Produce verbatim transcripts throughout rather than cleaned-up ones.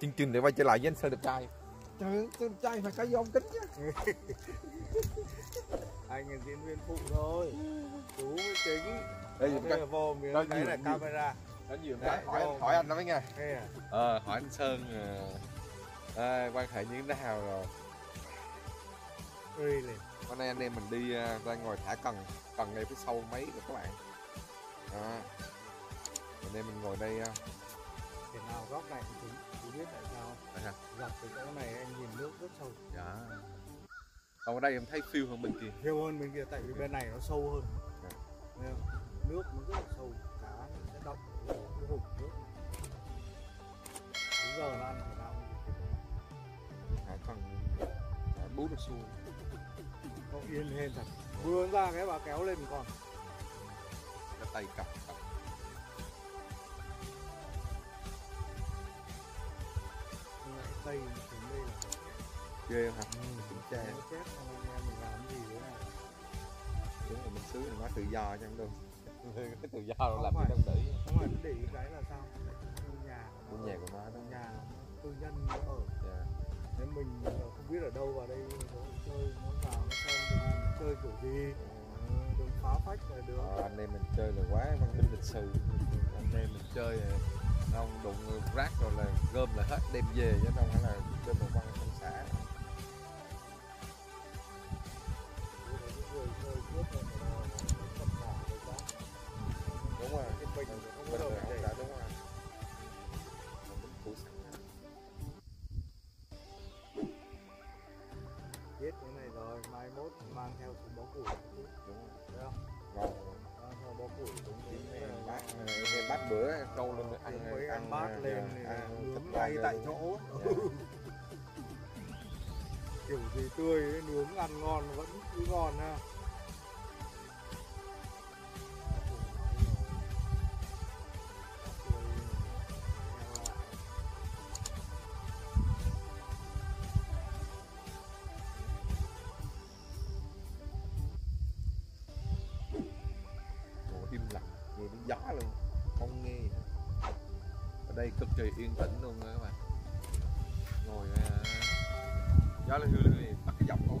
chương trình để quay trở lại với anh Sơn đẹp trai. Trời, Sơn đẹp trai phải cái vô kính chứ. Anh là diễn viên phụ thôi. Chú mới chính. Đây cái vô miếng đấy là camera. Đó nhiều đấy, hỏi, vô, hỏi anh lắm anh ơi. Ờ, hỏi anh Sơn à, quan hệ như thế nào rồi? Really. Hôm nay anh em mình đi ra ngoài thả cần, cần ngay phía sau máy rồi các bạn. À, anh em mình ngồi đây. Thế nào góc này thì chú biết tại sao không? Dọc từ chỗ này em nhìn nước rất sâu. Dạ. Còn ở đây em thấy phiêu hơn bên kia. Phiêu hơn bên kia tại vì bên này nó sâu hơn. Dạ. Nước nó rất là sâu, cá nó sẽ động cái hụt nước. Đúng giờ là ăn phải làm thả cần, thả bút được xuôi. Nó yên hên thật. Vừa ra cái bà kéo lên còn. Cái tay cặp cặp. Đây đây là ghê hả? Kiểm tra nó chết không anh em mình làm gì nữa này. Đúng rồi, mình xứ này nó tự do chứ không cái tự do nó làm gì đâu để. Đúng rồi, để cái là sao? Trong nhà. Trong nhà của nó trong nhà tư nhân nó ở. Yeah. Nếu mình không biết ở đâu vào đây có chơi muốn vào nó xem chơi kiểu gì. Đừng phá phách là được. À, anh em mình chơi là quá văn minh lịch sự. Anh em mình chơi là không đụng rác rồi là gom là hết đem về chứ không phải là chơi một văn không xã. Đúng rồi, cái bình không có đâu đã đúng rồi. Biết cái này rồi, mai mốt mang theo súng bó củi. Đúng rồi, thấy không? Ngon. Bó củi đúng cái bát, bát bữa câu lên ăn, ăn, ăn, ăn bát ăn, lên nướng ngay tại chỗ. Kiểu gì tươi nướng ăn ngon vẫn cứ ngon ha. Gió luôn, không nghe. Ở đây cực kỳ yên tĩnh luôn các bạn. Ngồi uh, gió lên hư lên bắt cái dọc cổ.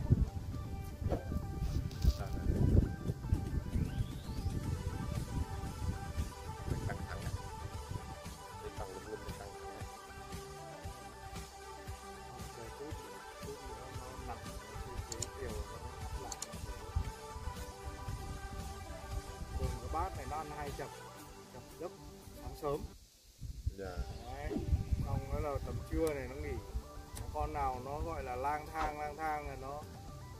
Bát này nó ăn hay chập chập giấc sáng sớm. Dạ. Yeah. Xong đó là tầm trưa này nó nghỉ. Con nào nó gọi là lang thang lang thang là nó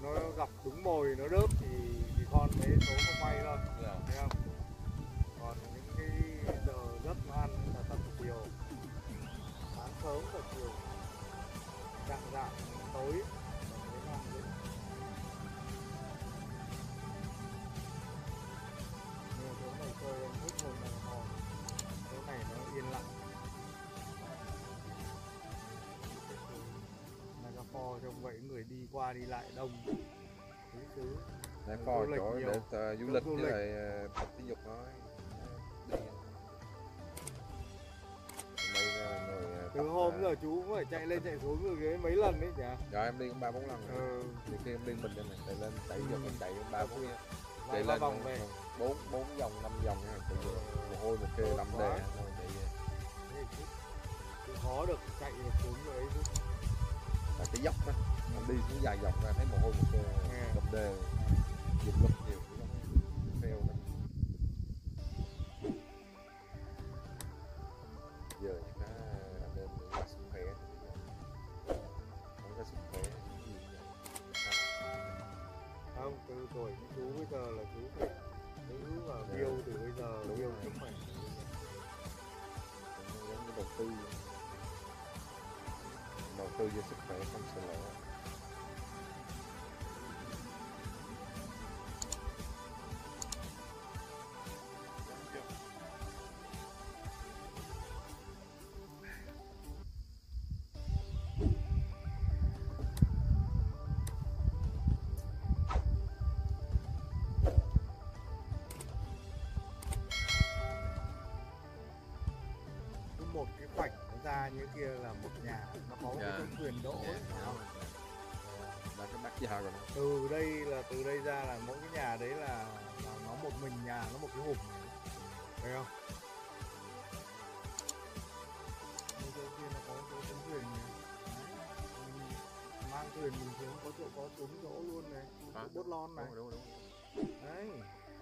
nó gặp đúng mồi nó đớp thì thì con thấy số không may thôi. Dạ. Yeah. Thấy không? Còn những cái giờ giấc nó ăn là tầm chiều, sáng sớm tầm chiều, dạng dạng tối. Chỗ này nó yên lặng. Singapore trông vậy người đi qua đi lại đông. Thứ thứ. Singapore chỗ để uh, du lịch với lại tập thể dục thôi. Đi. Từ hôm giờ chú cũng phải chạy lên chạy xuống rồi cái mấy lần đấy nhỉ? Rồi em đi cũng ba bốn lần. Ừ. Thì khi em đi mình em lại lên chạy giờ mình chạy ba bốn lần. Chạy lên vòng về bốn bốn vòng năm vòng ha, mồ hôi một kê đầm đề rồi chạy về. Khó được chạy được xuống rồi ấy. Là cái dốc đó, mình đi xuống dài vòng ra thấy mồ hôi một kê đầm đề, nhiệt lực nhiều phèo đó. Giờ những cái anh em là sức khỏe, không có sức khỏe. Không, từ tuổi chú bây giờ là chú phải giữ và biêu từ bây giờ, biêu sức khỏe. Giống như đầu tư, đầu tư về sức khỏe không sợ lỡ. Những cái kia là một nhà, nó có yeah. cái quyền đỗ yeah. là cái bác nhà rồi. Từ đây là từ đây ra là mỗi cái nhà đấy là, là nó một mình nhà, nó một cái hộp, thấy không? Như thế kia nó có chỗ tấm thuyền này, mang thuyền mình thì có chỗ có trúng đỗ luôn này, à, bốt lon này. Đúng, đúng, đúng. Đấy,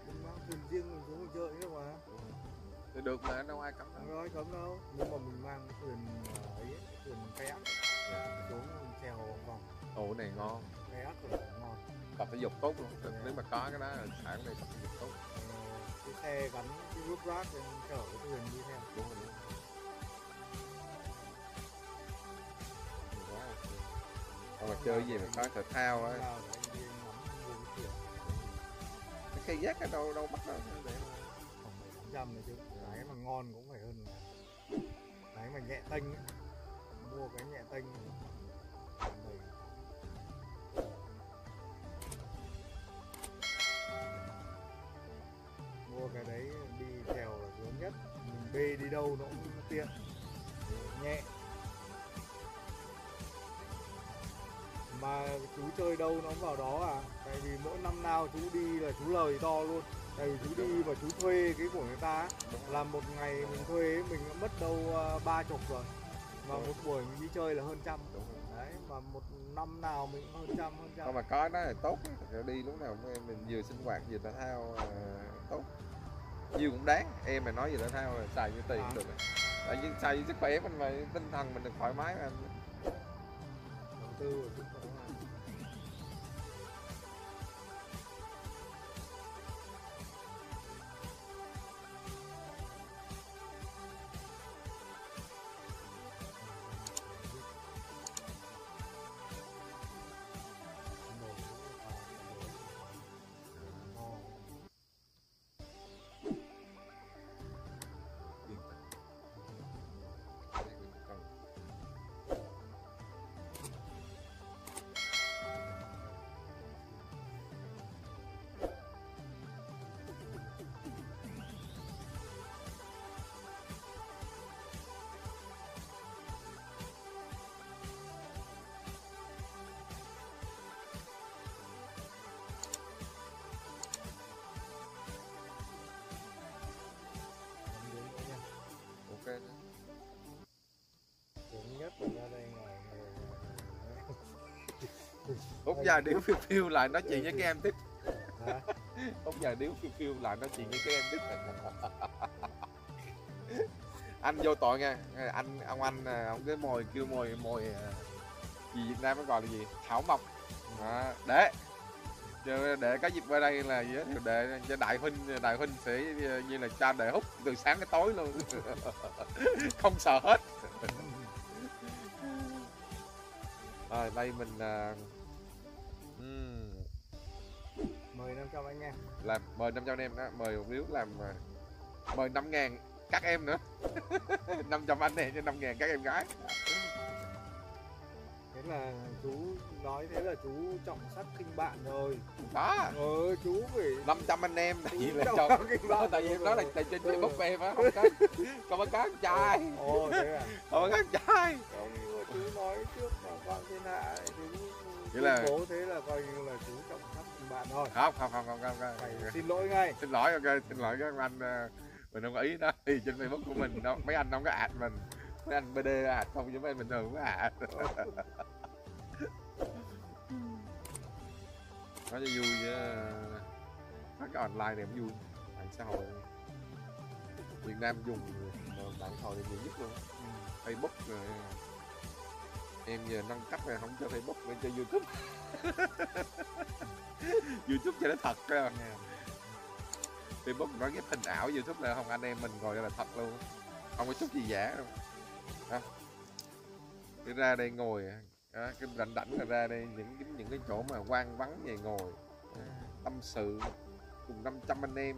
mình mang thuyền riêng mình xuống mình chơi nữa mà. Đúng. Thì được mà đâu ai cấm đâu. Đúng rồi, cấm đâu. Nhưng mà mình mang thuyền ấy, thuyền kayak yeah. xuống mình trèo vòng. Ồ này ngon. Kayak là ngon. Tập thể dục tốt luôn. Được, nếu mà có cái đó là sản này tập thể dục tốt. Cái xe gắn cái rút rác thì mình chở cái thuyền đi theo. Đúng rồi. Còn mà chơi gì mà có thể thao ấy. Cái cây giác ở đâu đâu bắt đâu. Này chứ. Cái mà ngon cũng phải hơn cái mà nhẹ tênh, mua cái nhẹ tênh mua cái đấy đi trèo là lớn nhất, mình bê đi đâu nó cũng tiện nhẹ. Mà chú chơi đâu nó vào đó à, tại vì mỗi năm nào chú đi là chú lời to luôn. Tại vì chú đi và chú thuê cái của người ta là một ngày mình thuê mình đã mất đâu ba chục rồi, mà một buổi mình đi chơi là hơn trăm. Đấy, mà một năm nào mình hơn trăm hơn trăm. Không mà có nó là tốt, đi lúc nào mình vừa sinh hoạt vừa thể thao à, tốt, nhiều cũng đáng. Em mà nói về thể thao là xài như tiền à. Cũng được, tại vì xài với sức khỏe mình mà tinh thần mình được thoải mái mà. Đầu tư Út già điếu phiêu phiêu lại nói chuyện với các em tiếp. Út già điếu phiêu phiêu lại nói chuyện với các em tiếp. Anh vô tội nha, anh ông anh ông cái mồi kêu mồi mồi gì Việt Nam nó gọi là gì, thảo mộc à, để để có dịp qua đây là giới thiệu đệ cho đại huynh, đại huynh sẽ như là cha đệ Hút từ sáng tới tối luôn. Không sợ hết. Rồi đây mình uh, um, mời năm trăm anh em, làm mời năm trăm anh em đó, mời một điếu làm uh, mời năm ngàn các em nữa. năm trăm anh em cho năm ngàn các em gái. Thế là chú nói thế là chú trọng sắc khinh bạn rồi đó. Ừ, chú phải năm trăm anh em tại vì là trọng đó, tại vì nó là tại trên Facebook em á, không có không có cán trai. Ồ thế à, không có cán trai. Chú nói trước là quan thiên hạ chú là... cố thế là coi như là chú trọng thấp bạn thôi. Không không không không không, không. Phải xin lỗi ngay. Xin lỗi, ok, xin lỗi các anh, mình không có ý đó. Thì trên Facebook của mình đó, mấy anh không có ad mình, mấy anh bê đê ad không chứ mấy anh bình thường không có ad. Nói cho vui chứ, nói cái online này cũng vui, mạng xã hội Việt Nam dùng mạng xã hội nhiều nhất luôn, Facebook rồi. Em giờ nâng cấp này không cho Facebook mà cho YouTube. YouTube cho nó thật coi yeah. Facebook nói ghép hình ảo, YouTube là không, anh em mình ngồi là thật luôn, không có chút gì giả đâu. À, cái ra đây ngồi, à, cái rảnh rảnh là ra đây những cái những cái chỗ mà hoang vắng về ngồi, à, tâm sự cùng năm trăm anh em.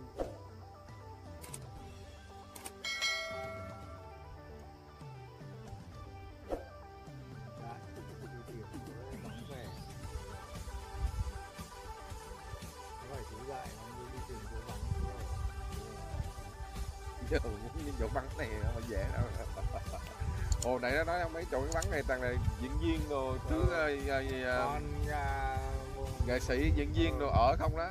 Chỗ bắn này không dễ đâu. Ồ nãy nó nói mấy chỗ bắn này toàn là diễn viên rồi chứ nghệ sĩ diễn viên đồ ở không đó.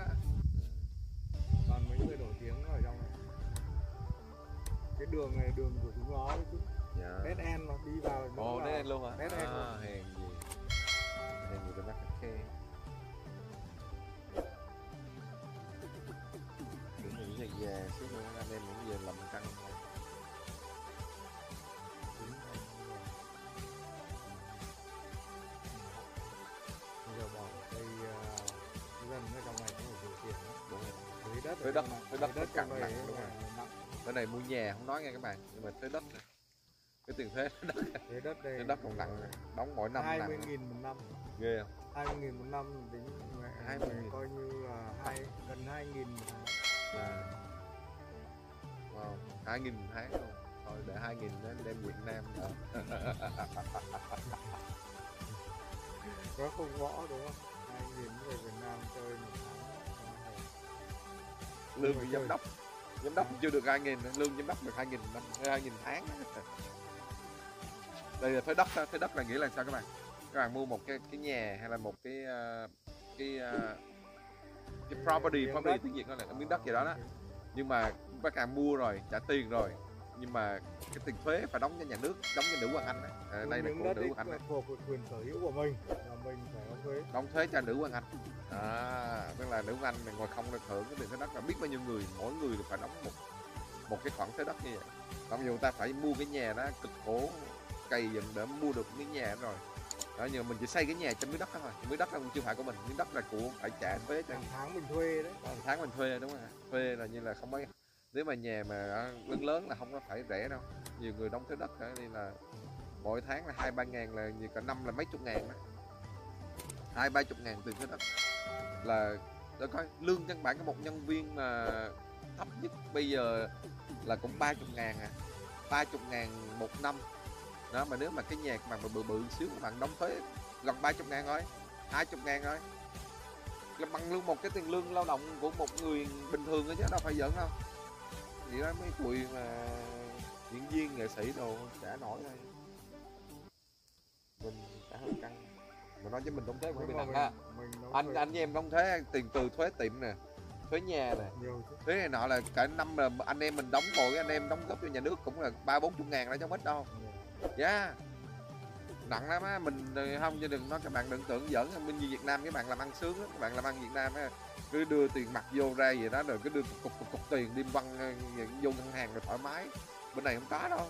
Còn mấy người nổi tiếng ở trong này. Cái đường này đường của chúng nó chứ. Dead end mà đi vào. Ồ dead end luôn hả? Dead end luôn. Hèn gì. Hèn gì bên nắp khe. Cũng nghĩ về về xíu nữa anh em cũng về làm căng. Tới đất, tới đất, đất cằn nặng đúng rồi. Tới này mua nhà không nói nghe các bạn, nhưng mà tới đất này. Cái tiền thuế đất này. Đất đây. Đất còn nặng này. Đóng mỗi năm nặng. hai mươi nghìn một năm. Ghê không? hai mươi nghìn một năm tính hai mươi nghìn coi như là hai gần hai nghìn một tháng. Là wow, hai nghìn một tháng luôn. Thôi để hai nghìn đến đem Việt Nam đó. Nó không võ đúng không? hai nghìn người Việt Nam chơi một tháng. Lương giám chơi. Đốc giám đốc à. Chưa được hai nghìn, lương giám đốc được hai nghìn năm, hai nghìn tháng. Đây là thuế đất, thuế đất là nghĩa là sao các bạn? Các bạn mua một cái cái nhà hay là một cái cái cái property, property tiếng Việt nó là cái miếng đất gì đó đó. Nhưng mà các bạn mua rồi, trả tiền rồi, nhưng mà cái tiền thuế phải đóng cho nhà nước, đóng cho nữ quan Anh. À, đây là của nữ quan Anh. Là thuộc quyền sở hữu của mình, là mình phải đóng thuế. Đóng thuế cho nữ quan Anh. À, tức là nữ Anh mình ngồi không được hưởng cái tiền thuế đất là biết bao nhiêu người, mỗi người phải đóng một một cái khoản thuế đất như vậy. Còn dù ta phải mua cái nhà đó cực khổ cày dựng để mua được miếng nhà rồi. Đó, nhưng mà mình chỉ xây cái nhà trên miếng đất đó thôi, miếng đất là cũng chưa phải của mình, miếng đất là của phải trả thuế cho. Hàng tháng mình thuê đấy. Hàng tháng mình thuê đúng không ạ? Thuê là như là không mấy. Nếu mà nhà mà lớn lớn là không có phải rẻ đâu. Nhiều người đóng thuế đất nên là mỗi tháng là hai ba ngàn, là nhiều cả năm là mấy chục ngàn đó. Hai ba chục ngàn tiền thuế đất. Là tôi coi lương căn bản của một nhân viên mà thấp nhất bây giờ là cũng ba chục ngàn à, ba chục ngàn một năm đó. Mà nếu mà cái nhà mà bự bự xíu các bạn đóng thuế gần ba chục ngàn rồi, hai chục ngàn rồi, là bằng luôn một cái tiền lương lao động của một người bình thường đó chứ đâu phải giỡn đâu. Vậy đó mấy tụi mà diễn viên nghệ sĩ đồ trả nổi thôi, mình trả hơi căng. Mà nói với mình đóng thuế cũng bị nặng ha. Anh anh với em đóng thuế tiền từ thuế tiệm nè, thuế nhà nè, thuế này nọ là cả năm là anh em mình đóng rồi, anh em đóng góp cho nhà nước cũng là ba bốn chục ngàn đó chứ không ít đâu. Dạ nặng lắm á, mình không cho đừng nói các bạn đừng tưởng giỡn. Bên như Việt Nam các bạn làm ăn sướng á, các bạn làm ăn Việt Nam á, cứ đưa tiền mặt vô ra vậy đó rồi cứ đưa cục cục cục tiền đem văng vô ngân hàng rồi thoải mái. Bên này không có đâu.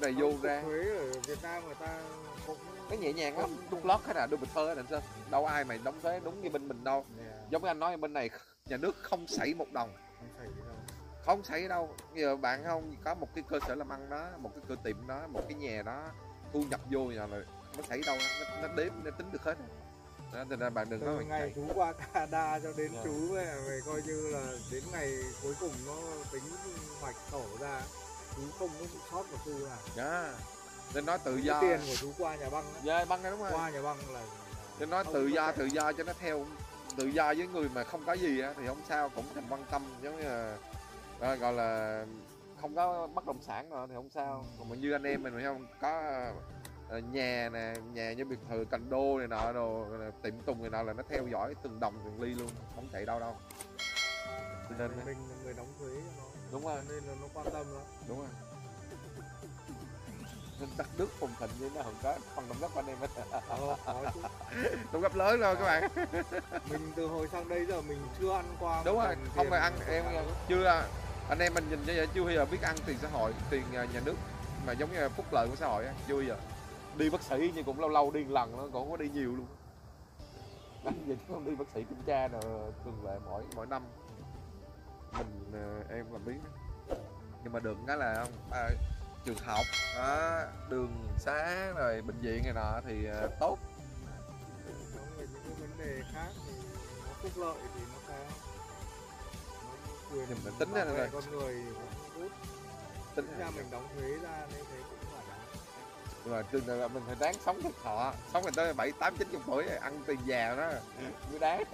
Này vô ra thuế ở Việt Nam người ta cũng nó nhẹ nhàng lắm, đút lót hay là đút bịch thơ đành sơn, đâu ai mày đóng thuế đúng như bên mình đâu. Yeah. Giống như anh nói bên này nhà nước không xảy một đồng, không xảy đâu, không xảy đâu. Giờ bạn không có một cái cơ sở làm ăn đó, một cái cửa tiệm đó, một cái nhà đó, thu nhập vô là nó xảy đâu, nó, nó đếm nó tính được hết. Đó, nên là bạn đừng nói ngày chạy. Chú qua Canada cho đến yeah. Chú ấy, mày coi như là đến ngày cuối cùng nó tính hoạch sổ ra. Chú không có bị sót của chú à. Dạ. Nên nói tự do. Cái tiền của chú qua nhà băng đó. Dạ băng đó đúng rồi. Qua nhà băng là. Nên nói tự do thể... tự do cho nó theo tự do với người mà không có gì á thì không sao, cũng thành quan tâm giống như là à, gọi là không có bất động sản rồi thì không sao. Còn mà như anh em mình không có à, nhà nè, nhà như biệt thự cành đô này nọ đồ, tiệm tùng này nọ là nó theo dõi từng đồng từng ly luôn, không chạy đâu đâu. Nên là mình, mình là người đóng thuế cho nó. Đúng rồi, nên là nó quan tâm lắm. Đúng rồi. Nên đất nước phồn thịnh như nó không có phần đóng góp của anh em hết. Đóng góp lớn rồi các bạn. Mình từ hồi sang đây giờ mình chưa ăn qua. Đúng rồi, không phải ăn em chưa. Anh em mình nhìn như vậy chưa bao giờ biết ăn tiền xã hội, tiền nhà nước mà giống như là phúc lợi của xã hội á, chưa bao giờ. Đi bác sĩ nhưng cũng lâu lâu đi lần nó còn có đi nhiều luôn. Anh vậy chứ không đi bác sĩ kiểm tra rồi thường lệ mỗi mỗi năm. Mình em làm biết nhưng mà đường cái là à, trường học đó, đường xá rồi bệnh viện này nọ thì à, tốt. Còn về những cái vấn đề khác thì nó phúc lợi thì nó cao, nó quyền tính ra là con người cũng tính ra mình đóng thuế ra nên thế cũng phải đáng. Rồi tương tự là mình phải đáng sống thật thọ, sống mình tới bảy tám chín chục tuổi ăn tiền già đó mới đáng.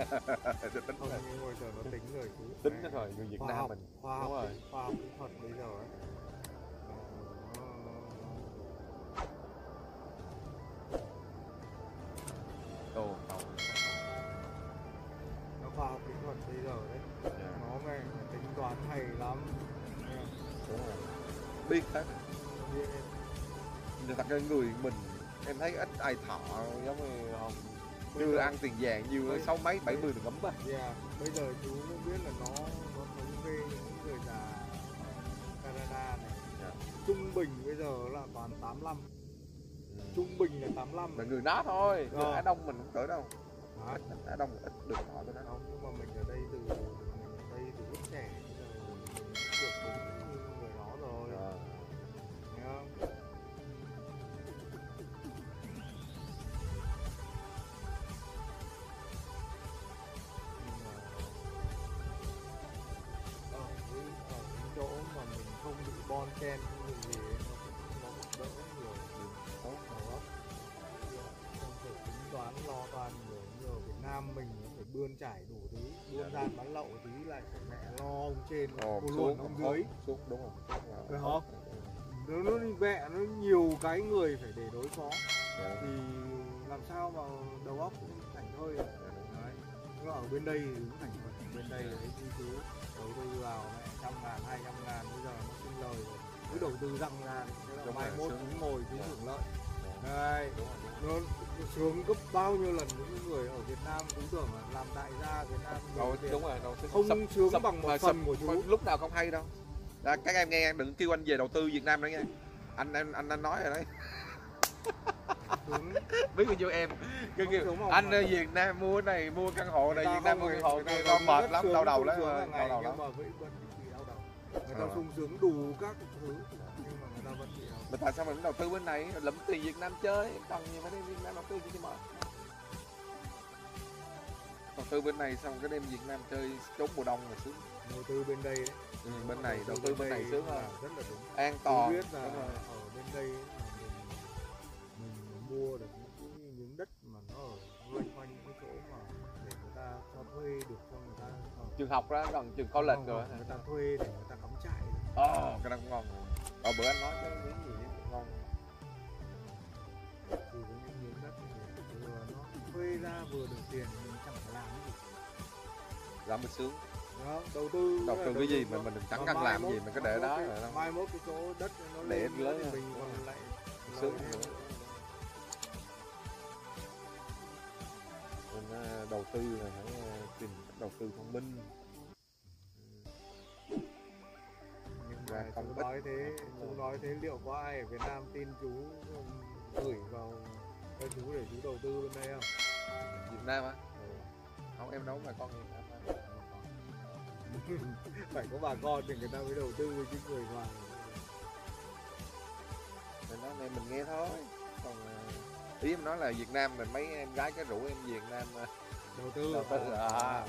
Tính thôi, ngồi chờ nó tính rồi cứ tính rồi người Việt Nam mình khoa học, khoa học kỹ thuật bây giờ ấy. tô tàu nó khoa học kỹ thuật bây giờ đấy, yeah. Nó về tính toán hay lắm, yeah. Đúng rồi, biết hết, yeah. Thật cái người mình em thấy ít ai thọ giống như không như bây ăn giờ, tiền vàng nhiều sáu mấy bảy mươi được lắm á, yeah. Bây giờ chú cũng biết là nó nó thống kê những người già Canada này, yeah. Trung bình bây giờ là toàn tám mươi lăm, trung bình là tám mươi lăm là người đó thôi, người Á Đông mình cũng cỡ đâu, à. Á Đông ít được họ thôi đó không, nhưng mà mình ở đây từ mình ở đây từ lúc trẻ được đúng như người đó rồi, à. Thấy không? Ở cái, ở cái chỗ mà mình không bị bon chen như gì nó cũng đỡ nhiều. Tốt đó. Không phải tính toán lo toan nhiều như ở Việt Nam mình phải bươn trải đủ thứ, buôn gian bán lậu tí lại mẹ lo ông trên, cô luôn ông dưới. Xúc đúng không? Phải không? Nếu nó mẹ nó nhiều cái người phải để đối phó thì làm sao mà đầu óc cũng thảnh thơi. Đấy. Nó ở bên đây thì cũng thảnh thơi. Bên đây là cái chi phí đầu tư vào mẹ trăm ngàn, hai trăm ngàn bây giờ nó xin lời rồi. Cứ đầu tư rằng là mai mốt cũng ngồi phí hưởng lợi. Đây, nó sướng gấp bao nhiêu lần những người ở Việt Nam cũng tưởng là làm đại gia Việt Nam. Đâu, đúng rồi, đâu, không sập, sướng sập, bằng một phần sập, của chú. Lúc nào không hay đâu. Đó, các em nghe, đừng kêu anh về đầu tư Việt Nam nữa nghe. Anh anh anh, anh nói rồi đấy. Biết bao nhiêu em cứ kêu anh ở Việt Nam mua này mua căn hộ này, Việt Nam mua căn hộ kia mệt lắm, đau đầu lắm, đau đầu lắm. Người ta sung sướng đủ các thứ nhưng mà người ta vẫn bị mà tại sao mình đầu tư bên này lắm tiền Việt Nam chơi cần gì phải đem Việt Nam đầu tư chứ mà đầu tư bên này xong cái đem Việt Nam chơi trốn mùa đông là sướng đầu tư bên đây đấy, ừ, bên này đầu tư bên này sướng hơn rất là đúng an toàn. Biết là ở bên đây mình, mình mua được những, những đất mà nó ở loanh quanh cái chỗ mà để người ta cho thuê được cho người ta trường học ra gần trường college rồi người ta thuê để người ta cắm trại. Ờ oh, cái đó cũng ngon. Ờ bữa anh nói cái miếng gì đấy ngon. Thì cái miếng đất vừa nó thuê ra vừa được tiền mình chẳng phải làm cái gì. Làm mình sướng. Đó, đầu tư đầu tư cái gì mà mình chẳng cần làm gì mình cứ để đó rồi đâu. Mai mốt cái chỗ đất nó để lớn thì mình còn lại sướng nữa. Nên đầu tư là phải tìm đầu tư thông minh. Mà không chú nói thế, chú nói thế liệu có ai ở Việt Nam tin chú gửi vào cho chú để chú đầu tư bên đây không? Việt Nam á? Ừ. Không em nấu mà con Việt Nam phải có bà con thì người ta mới đầu tư với chứ người ngoài. Mình nói này mình nghe thôi. Còn ý em nói là Việt Nam mình mấy em gái cái rủ em Việt Nam đầu tư, đầu tư à.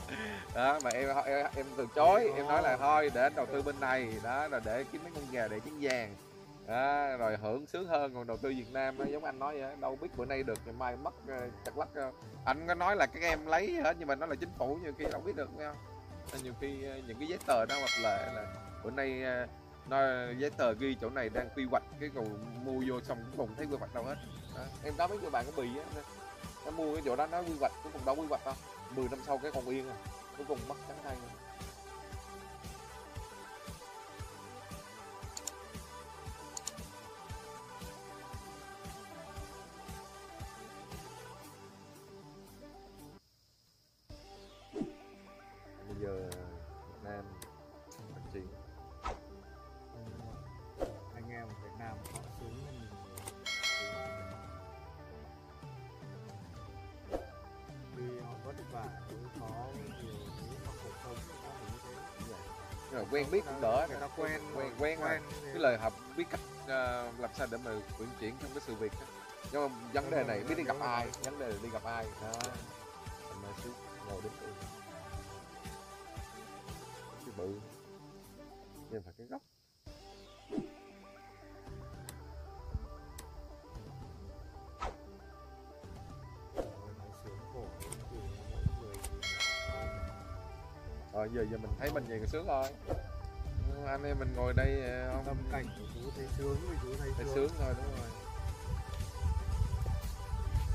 Đó mà em em, em từ chối đó. Em nói là thôi để anh đầu tư bên này đó là để kiếm mấy con gà để trứng vàng đó, rồi hưởng sướng hơn còn đầu tư Việt Nam đó, giống anh nói vậy đâu biết bữa nay được ngày mai mất chặt lắc anh có nói là các em lấy hết nhưng mà nó là chính phủ nhiều khi đâu biết được nghe không nên nhiều khi những cái giấy tờ nó hợp lệ là bữa nay nó giấy tờ ghi chỗ này đang quy hoạch cái cầu mua vô xong cũng không thấy quy hoạch đâu hết đó. Em đó mấy người bạn có bị á nó mua cái chỗ đó nó quy hoạch cũng còn đâu quy hoạch đâu mười năm sau cái còn yên à cuối cùng mất trắng tay rồi. Bây giờ Việt Nam phát triển anh em Việt Nam họ xuống và có nhiều thứ mà cuộc sống nó như thế rồi quen biết cũng đỡ người ta quen quen quen, quen cái lời học biết cách uh, làm sao để mà vận chuyển trong cái sự việc đó. Nhưng mà vấn đề này biết đi gặp ai vấn đề là đi gặp ai đó mình xíu ngồi đến từ cái bự nhưng phải cái gốc rồi giờ giờ mình thấy mình vậy sướng rồi anh em mình ngồi đây không tâm cảnh của chú thấy sướng thì chú thấy, thấy sướng. Sướng rồi đúng rồi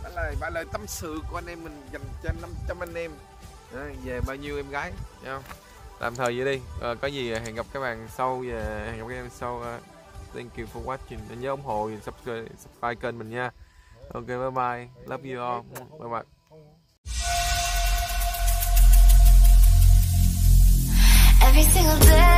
anh lời ba lời tâm sự của anh em mình dành cho năm trăm anh em à, về bao nhiêu em gái không? Làm thời vậy đi à, có gì hẹn gặp các bạn sau về hẹn gặp các em sau. uh, Thank you for watching, nhớ ủng hộ và subscribe, subscribe kênh mình nha. Ok, bye bye, love you all, bye bye. Every single day.